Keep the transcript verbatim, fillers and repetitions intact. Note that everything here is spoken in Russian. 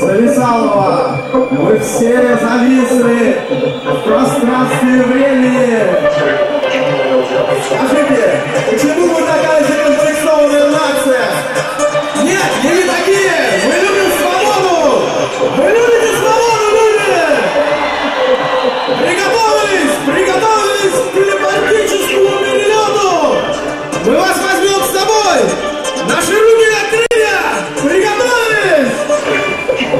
Зависалова, мы все зависли в пространстве и времени. Скажите, почему вы такая же?